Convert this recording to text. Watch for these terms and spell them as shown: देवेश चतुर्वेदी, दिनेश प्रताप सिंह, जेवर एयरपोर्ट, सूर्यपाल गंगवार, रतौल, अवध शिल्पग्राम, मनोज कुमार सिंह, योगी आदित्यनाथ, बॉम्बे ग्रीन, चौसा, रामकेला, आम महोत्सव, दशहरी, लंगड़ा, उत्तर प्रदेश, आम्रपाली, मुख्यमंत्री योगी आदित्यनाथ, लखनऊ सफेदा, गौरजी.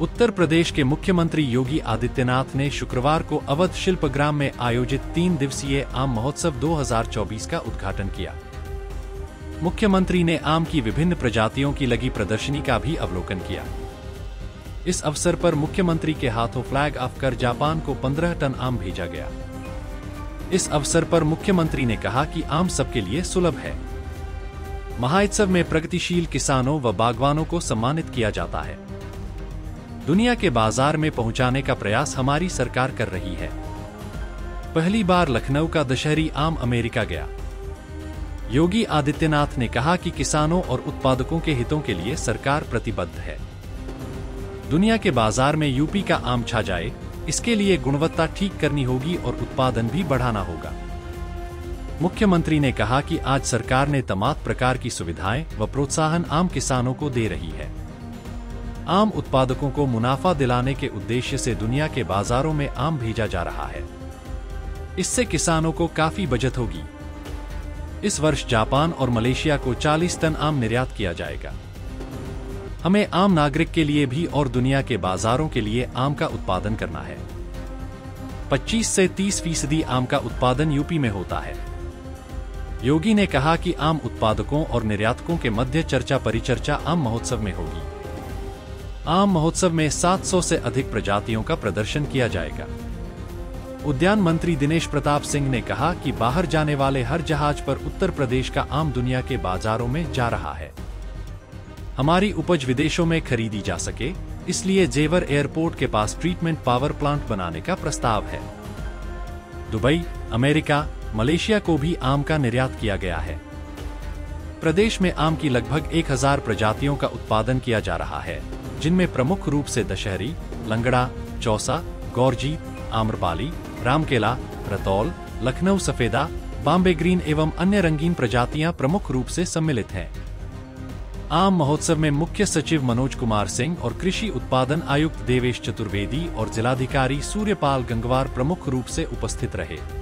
उत्तर प्रदेश के मुख्यमंत्री योगी आदित्यनाथ ने शुक्रवार को अवध शिल्पग्राम में आयोजित 3 दिवसीय आम महोत्सव 2024 का उद्घाटन किया। मुख्यमंत्री ने आम की विभिन्न प्रजातियों की लगी प्रदर्शनी का भी अवलोकन किया। इस अवसर पर मुख्यमंत्री के हाथों फ्लैग ऑफ कर जापान को 15 टन आम भेजा गया। इस अवसर पर मुख्यमंत्री ने कहा कि आम सबके लिए सुलभ है। महोत्सव में प्रगतिशील किसानों व बागवानों को सम्मानित किया जाता है। दुनिया के बाजार में पहुंचाने का प्रयास हमारी सरकार कर रही है। पहली बार लखनऊ का दशहरी आम अमेरिका गया। योगी आदित्यनाथ ने कहा कि किसानों और उत्पादकों के हितों के लिए सरकार प्रतिबद्ध है। दुनिया के बाजार में यूपी का आम छा जाए, इसके लिए गुणवत्ता ठीक करनी होगी और उत्पादन भी बढ़ाना होगा। मुख्यमंत्री ने कहा कि आज सरकार ने तमाम प्रकार की सुविधाएं व प्रोत्साहन आम किसानों को दे रही है। आम उत्पादकों को मुनाफा दिलाने के उद्देश्य से दुनिया के बाजारों में आम भेजा जा रहा है। इससे किसानों को काफी बचत होगी। इस वर्ष जापान और मलेशिया को 40 टन आम निर्यात किया जाएगा। हमें आम नागरिक के लिए भी और दुनिया के बाजारों के लिए आम का उत्पादन करना है। 25 से 30% आम का उत्पादन यूपी में होता है। योगी ने कहा कि आम उत्पादकों और निर्यातकों के मध्य चर्चा परिचर्चा आम महोत्सव में होगी। आम महोत्सव में 700 से अधिक प्रजातियों का प्रदर्शन किया जाएगा। उद्यान मंत्री दिनेश प्रताप सिंह ने कहा कि बाहर जाने वाले हर जहाज पर उत्तर प्रदेश का आम दुनिया के बाजारों में जा रहा है। हमारी उपज विदेशों में खरीदी जा सके, इसलिए जेवर एयरपोर्ट के पास ट्रीटमेंट पावर प्लांट बनाने का प्रस्ताव है। दुबई, अमेरिका, मलेशिया को भी आम का निर्यात किया गया है। प्रदेश में आम की लगभग 1000 प्रजातियों का उत्पादन किया जा रहा है, जिनमें प्रमुख रूप से दशहरी, लंगड़ा, चौसा, गौरजी, आम्रपाली, रामकेला, रतौल, लखनऊ सफेदा, बॉम्बे ग्रीन एवं अन्य रंगीन प्रजातियां प्रमुख रूप से सम्मिलित हैं। आम महोत्सव में मुख्य सचिव मनोज कुमार सिंह और कृषि उत्पादन आयुक्त देवेश चतुर्वेदी और जिलाधिकारी सूर्यपाल गंगवार प्रमुख रूप से उपस्थित रहे।